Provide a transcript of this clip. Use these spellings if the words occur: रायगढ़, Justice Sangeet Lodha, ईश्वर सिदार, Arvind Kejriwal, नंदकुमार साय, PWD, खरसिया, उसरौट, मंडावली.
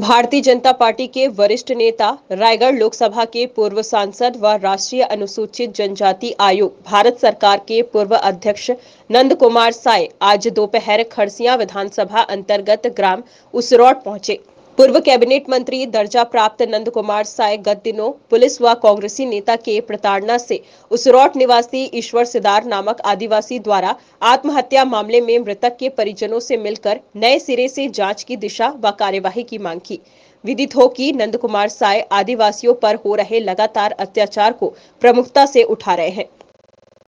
Bharatiya Janata party के वरिष्ठ नेता रायगढ़ लोकसभा के पूर्व सांसद व राष्ट्रीय अनुसूचित जनजाति आयोग भारत सरकार के पूर्व अध्यक्ष नंदकुमार साय आज दोपहर खरसिया विधानसभा अंतर्गत ग्राम उसरौट पहुंचे। पूर्व कैबिनेट मंत्री दर्जा प्राप्त नंदकुमार साय गत दिनों पुलिस व कांग्रेसी नेता के प्रताड़ना से उसरौट निवासी ईश्वर सिदार नामक आदिवासी द्वारा आत्महत्या मामले में मृतक के परिजनों से मिलकर नए सिरे से जांच की दिशा व कार्यवाही की मांग की। विदित हो कि नंदकुमार साय आदिवासियों पर हो रहे लगातार अत्याचार को प्रमुखता से उठा रहे हैं।